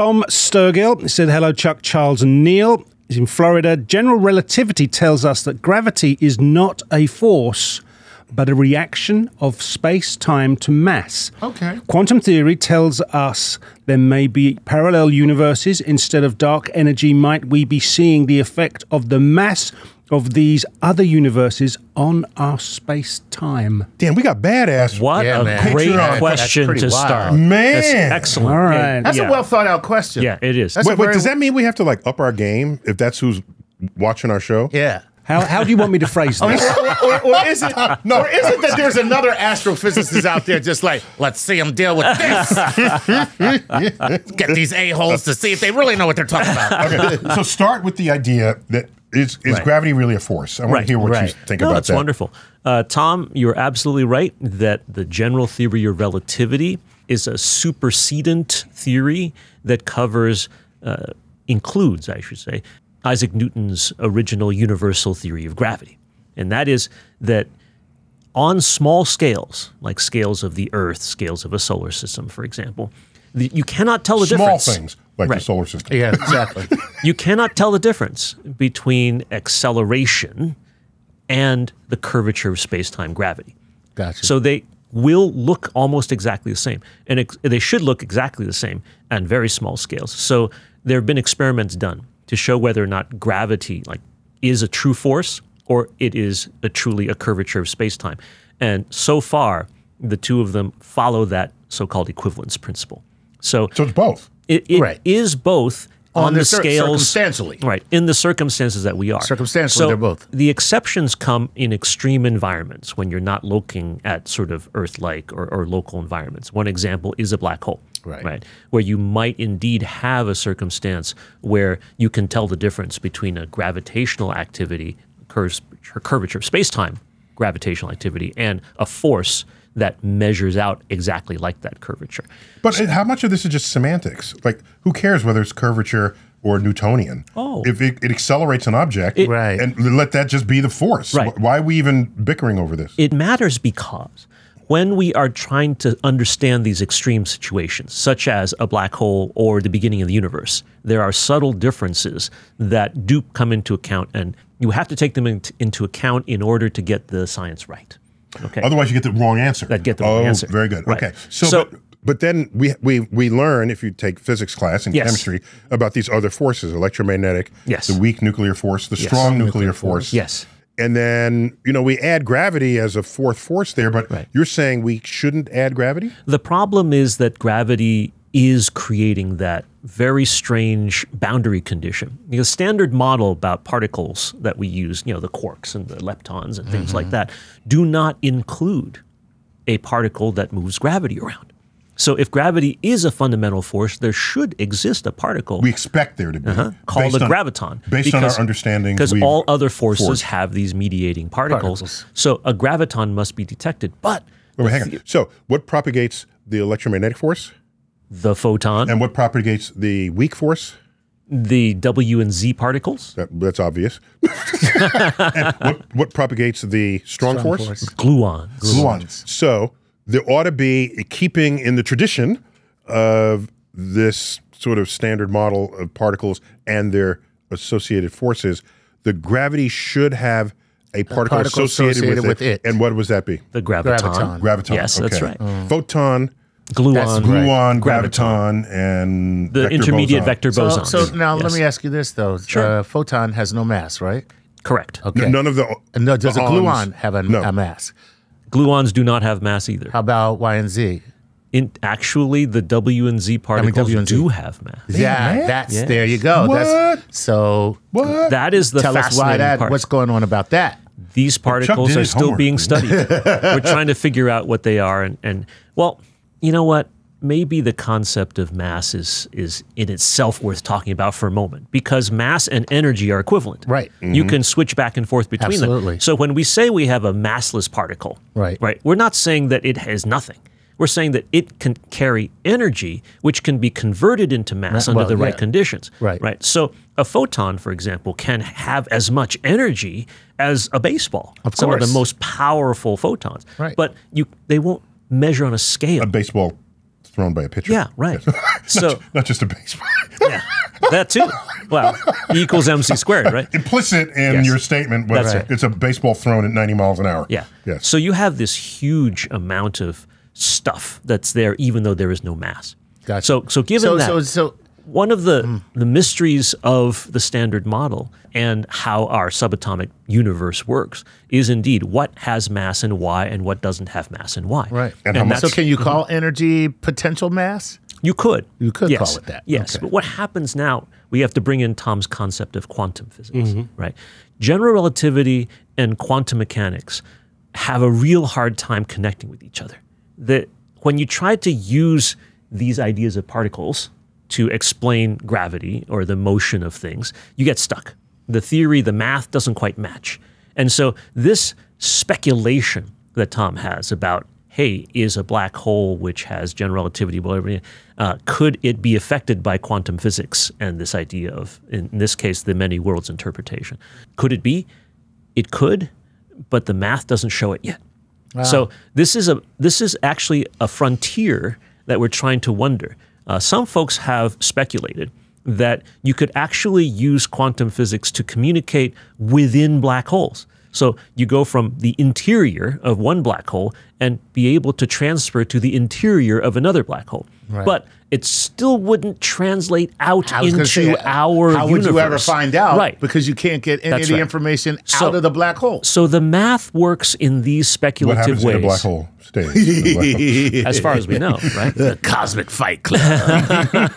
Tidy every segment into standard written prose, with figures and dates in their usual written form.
Tom Sturgill. He said, hello, Chuck, Charles and Neil. He's in Florida. General relativity tells us that gravity is not a force, but a reaction of space-time to mass. Okay. Quantum theory tells us there may be parallel universes. Instead of dark energy, might we be seeing the effect of the mass of these other universes on our space-time? Damn, we got badass. What a great question to start. Man. That's excellent. All right. That's a well-thought-out question. Yeah, it is. Wait, does that mean we have to, like, up our game if that's who's watching our show? Yeah. How do you want me to phrase this? Or is it that there's another astrophysicist out there just like, let's see them deal with this. Get these a-holes to see if they really know what they're talking about. Okay. So start with the idea that is gravity really a force? I want to hear what you think about that. That's wonderful. Tom, you're absolutely right that the general theory of relativity is a supersedent theory that covers, includes, I should say, Isaac Newton's original universal theory of gravity. And that is that on small scales, like scales of the Earth, scales of a solar system, for example, you cannot tell the difference. Small things, like the solar system. Yeah, exactly. You cannot tell the difference between acceleration and the curvature of space-time gravity. Gotcha. So they will look almost exactly the same. And they should look exactly the same on very small scales. So there have been experiments done to show whether or not gravity is a true force or it is truly a curvature of space-time. And so far, the two of them follow that so-called equivalence principle. So it's both. It is both on the scales. Circumstantially. Right, in the circumstances that we are. Circumstantially, so they're both. The exceptions come in extreme environments when you're not looking at sort of Earth-like or local environments. One example is a black hole. Right, where you might indeed have a circumstance where you can tell the difference between a gravitational activity, curvature of space-time, gravitational activity, and a force that measures out exactly like that curvature. But how much of this is just semantics? Like, who cares whether it's curvature or Newtonian? Oh. If it accelerates an object, and let that just be the force. Right. Why are we even bickering over this? It matters because when we are trying to understand these extreme situations, such as a black hole or the beginning of the universe, there are subtle differences that do come into account, and you have to take them into account in order to get the science right. Okay. Otherwise, you get the wrong answer. That get the wrong answer. Very good. Right. Okay. But then we learn, if you take physics class and chemistry, about these other forces: electromagnetic, the weak nuclear force, the strong nuclear force. Yes. And then, you know, we add gravity as a fourth force there, but you're saying we shouldn't add gravity? The problem is that gravity is creating that very strange boundary condition. The standard model about particles that we use, you know, the quarks and the leptons and things like that, do not include a particle that moves gravity around. So if gravity is a fundamental force, there should exist a particle we expect there to be called a graviton. Based on our understanding, because all other forces have these mediating particles. So a graviton must be detected. But hang on. So what propagates the electromagnetic force? The photon. And what propagates the weak force? The W and Z particles. That's obvious. And what propagates the strong force? Gluons. Gluons. So there ought to be keeping in the tradition of this sort of standard model of particles and their associated forces. The gravity should have a particle associated with it. And what would that be? The graviton. Graviton. Yes, that's right. Photon. Gluon. Gluon, graviton, and the intermediate vector boson. So now let me ask you this, though. Photon has no mass, right? Correct. Okay. None of the... No, does a gluon have a mass? Gluons do not have mass either. How about Y and Z? Actually, the W and Z particles do have mass. Yeah, there you go. What? That is the fascinating part. What's going on about that? These particles are still being studied. We're trying to figure out what they are. And well, you know what? Maybe the concept of mass is in itself worth talking about for a moment, because mass and energy are equivalent. Right. You can switch back and forth between them. So when we say we have a massless particle, we're not saying that it has nothing. We're saying that it can carry energy, which can be converted into mass under the right conditions. Right. So a photon, for example, can have as much energy as a baseball. Of course. Some of the most powerful photons. Right. But they won't measure on a scale. A baseball thrown by a pitcher. Yeah, right. Not just a baseball. Yeah, that too. Wow. E equals MC squared, right? Implicit in your statement was it's a baseball thrown at 90 miles an hour. Yeah. Yes. So you have this huge amount of stuff that's there, even though there is no mass. Gotcha. So one of the mysteries of the Standard Model and how our subatomic universe works is indeed what has mass and why, and what doesn't have mass and why. Right. And so can you call energy potential mass? You could. You could call it that. Yes. Okay. But what happens now, we have to bring in Tom's concept of quantum physics, right? General relativity and quantum mechanics have a real hard time connecting with each other. That when you try to use these ideas of particles to explain gravity or the motion of things, you get stuck. The theory, the math doesn't quite match. And so this speculation that Tom has about, hey, is a black hole which has general relativity, whatever, could it be affected by quantum physics and this idea of, in this case, the many worlds interpretation? Could it be? It could, but the math doesn't show it yet. Wow. So this is actually a frontier that we're trying to wonder. Some folks have speculated that you could actually use quantum physics to communicate within black holes. So you go from the interior of one black hole and be able to transfer to the interior of another black hole. Right. But it still wouldn't translate out into our universe. How would you ever find out? Right. Because you can't get any of the information out of the black hole. So the math works in these speculative ways. What happens in a black hole stays. As far as we know, right? The Cosmic Fight Club.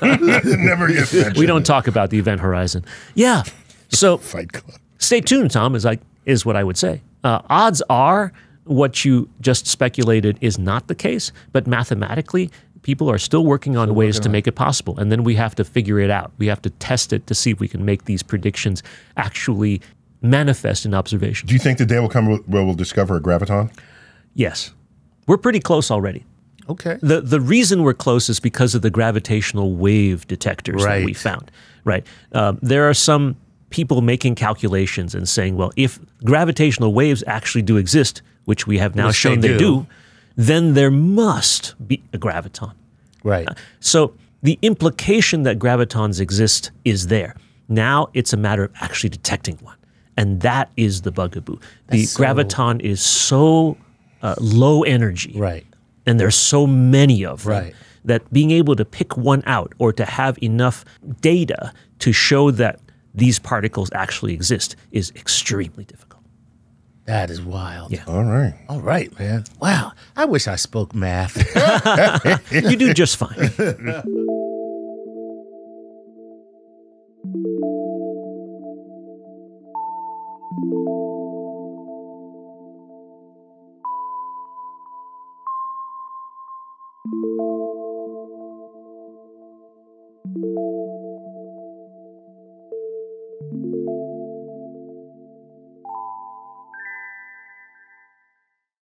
Never gets mentioned. We don't talk about the event horizon. Yeah. So Fight Club. Stay tuned, Tom, is what I would say. Odds are what you just speculated is not the case, but mathematically, people are still working on ways to make it possible, and then we have to figure it out. We have to test it to see if we can make these predictions actually manifest in observation. Do you think the day will come where we'll discover a graviton? Yes. We're pretty close already. Okay. The reason we're close is because of the gravitational wave detectors that we found. Right. There are some people making calculations and saying, well, if gravitational waves actually do exist, which we have now shown they do, then there must be a graviton. Right. So the implication that gravitons exist is there. Now it's a matter of actually detecting one. And that is the bugaboo. Graviton is so low energy. Right. And there's so many of them. Right. That being able to pick one out or to have enough data to show that these particles actually exist is extremely difficult. That is wild. Yeah. All right. All right, man. Wow. I wish I spoke math. You do just fine.